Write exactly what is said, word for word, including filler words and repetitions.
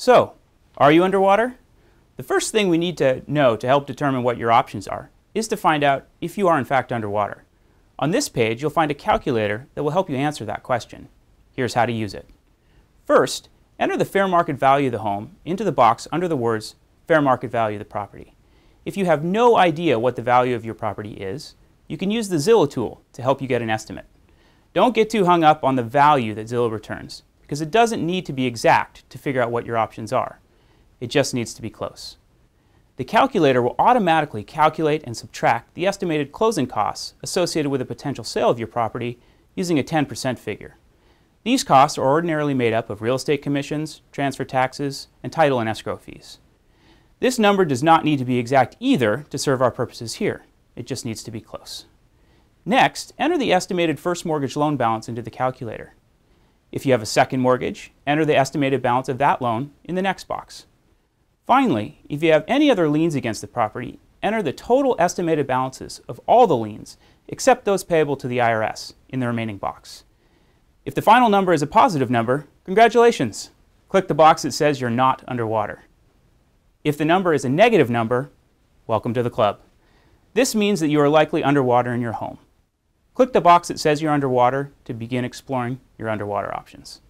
So, are you underwater? The first thing we need to know to help determine what your options are is to find out if you are in fact underwater. On this page, you'll find a calculator that will help you answer that question. Here's how to use it. First, enter the fair market value of the home into the box under the words fair market value of the property. If you have no idea what the value of your property is, you can use the Zillow tool to help you get an estimate. Don't get too hung up on the value that Zillow returns, because it doesn't need to be exact to figure out what your options are. It just needs to be close. The calculator will automatically calculate and subtract the estimated closing costs associated with a potential sale of your property using a ten percent figure. These costs are ordinarily made up of real estate commissions, transfer taxes, and title and escrow fees. This number does not need to be exact either to serve our purposes here. It just needs to be close. Next, enter the estimated first mortgage loan balance into the calculator. If you have a second mortgage, enter the estimated balance of that loan in the next box. Finally, if you have any other liens against the property, enter the total estimated balances of all the liens except those payable to the I R S in the remaining box. If the final number is a positive number, congratulations! Click the box that says you're not underwater. If the number is a negative number, welcome to the club. This means that you are likely underwater in your home. Click the box that says you're underwater to begin exploring your underwater options.